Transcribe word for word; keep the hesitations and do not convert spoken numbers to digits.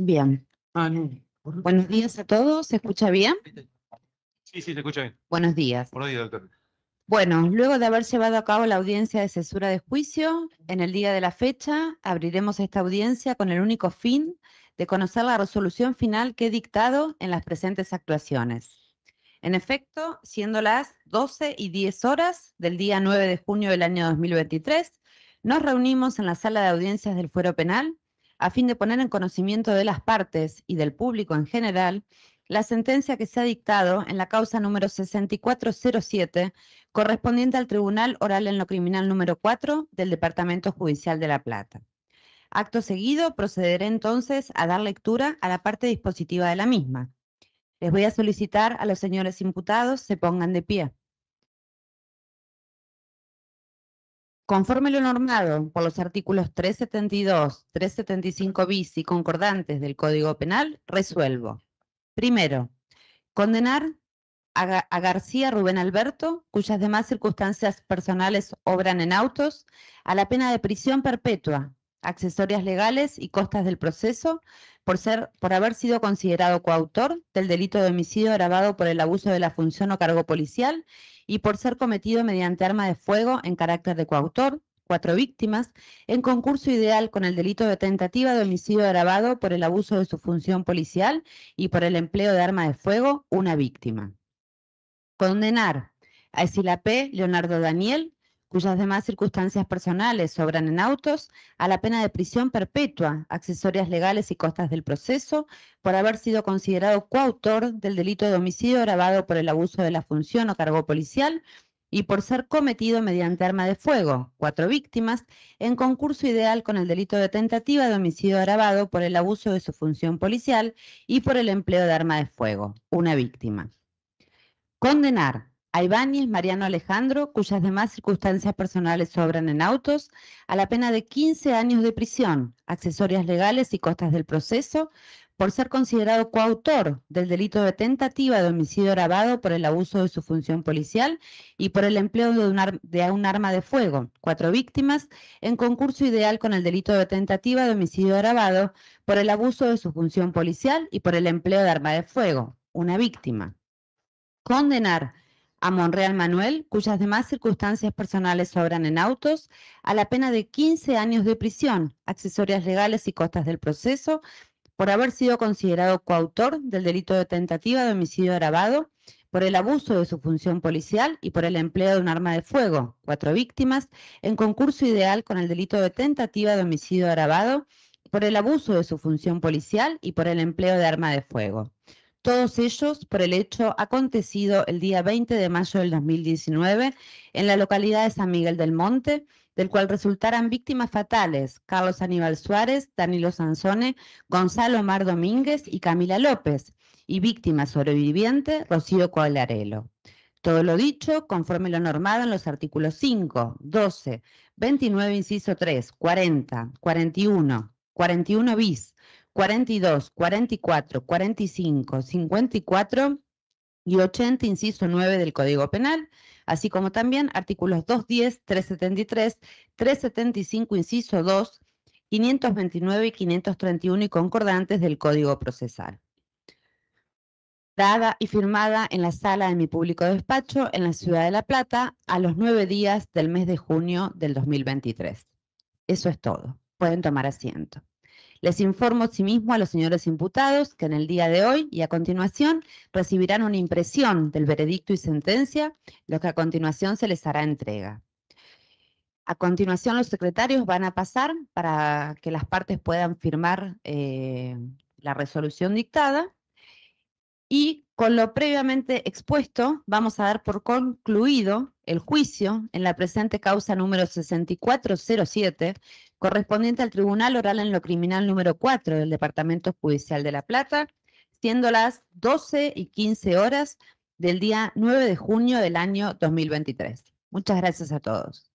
Bien. Buenos días a todos. ¿Se escucha bien? Sí, sí, se escucha bien. Buenos días. Buenos días, doctor. Bueno, luego de haber llevado a cabo la audiencia de cesura de juicio, en el día de la fecha abriremos esta audiencia con el único fin de conocer la resolución final que he dictado en las presentes actuaciones. En efecto, siendo las doce y diez horas del día nueve de junio del año dos mil veintitrés, nos reunimos en la sala de audiencias del Fuero Penal a fin de poner en conocimiento de las partes y del público en general la sentencia que se ha dictado en la causa número sesenta y cuatro cero siete, correspondiente al Tribunal Oral en lo Criminal número cuatro del Departamento Judicial de La Plata. Acto seguido, procederé entonces a dar lectura a la parte dispositiva de la misma. Les voy a solicitar a los señores imputados se pongan de pie. Conforme lo normado por los artículos trescientos setenta y dos, trescientos setenta y cinco bis y concordantes del Código Penal, resuelvo. Primero, condenar a, Ga a García Rubén Alberto, cuyas demás circunstancias personales obran en autos, a la pena de prisión perpetua, accesorias legales y costas del proceso, por, ser, por haber sido considerado coautor del delito de homicidio agravado por el abuso de la función o cargo policial, y por ser cometido mediante arma de fuego en carácter de coautor, cuatro víctimas, en concurso ideal con el delito de tentativa de homicidio agravado por el abuso de su función policial y por el empleo de arma de fuego, una víctima. Condenar a Ecilapé Leonardo Daniel, cuyas demás circunstancias personales sobran en autos, a la pena de prisión perpetua, accesorias legales y costas del proceso, por haber sido considerado coautor del delito de homicidio agravado por el abuso de la función o cargo policial y por ser cometido mediante arma de fuego, cuatro víctimas, en concurso ideal con el delito de tentativa de homicidio agravado por el abuso de su función policial y por el empleo de arma de fuego, una víctima. Condenar a Ibáñez y Mariano Alejandro, cuyas demás circunstancias personales sobran en autos, a la pena de quince años de prisión, accesorias legales y costas del proceso, por ser considerado coautor del delito de tentativa de homicidio agravado por el abuso de su función policial y por el empleo de un, ar de un arma de fuego, cuatro víctimas, en concurso ideal con el delito de tentativa de homicidio agravado por el abuso de su función policial y por el empleo de arma de fuego, una víctima. Condenar a Monreal Manuel, cuyas demás circunstancias personales sobran en autos, a la pena de quince años de prisión, accesorias legales y costas del proceso, por haber sido considerado coautor del delito de tentativa de homicidio agravado, por el abuso de su función policial y por el empleo de un arma de fuego, cuatro víctimas, en concurso ideal con el delito de tentativa de homicidio agravado, por el abuso de su función policial y por el empleo de arma de fuego. Todos ellos por el hecho acontecido el día veinte de mayo del dos mil diecinueve en la localidad de San Miguel del Monte, del cual resultaran víctimas fatales Carlos Aníbal Suárez, Danilo Sanzone, Gonzalo Omar Domínguez y Camila López, y víctima sobreviviente Rocío Coalarelo. Todo lo dicho, conforme lo normado en los artículos cinco, doce, veintinueve, inciso tres, cuarenta, cuarenta y uno, cuarenta y uno bis, cuarenta y dos, cuarenta y cuatro, cuarenta y cinco, cincuenta y cuatro y ochenta, inciso nueve del Código Penal, así como también artículos doscientos diez, trescientos setenta y tres, trescientos setenta y cinco, inciso dos, quinientos veintinueve y quinientos treinta y uno y concordantes del Código Procesal. Dada y firmada en la sala de mi público despacho en la ciudad de La Plata a los nueve días del mes de junio del dos mil veintitrés. Eso es todo. Pueden tomar asiento. Les informo asimismo a los señores imputados que en el día de hoy y a continuación recibirán una impresión del veredicto y sentencia, lo que a continuación se les hará entrega. A continuación los secretarios van a pasar para que las partes puedan firmar eh, la resolución dictada y con lo previamente expuesto vamos a dar por concluido el juicio en la presente causa número sesenta y cuatro cero siete, correspondiente al Tribunal Oral en lo Criminal número cuatro del Departamento Judicial de La Plata, siendo las doce y quince horas del día nueve de junio del año dos mil veintitrés. Muchas gracias a todos.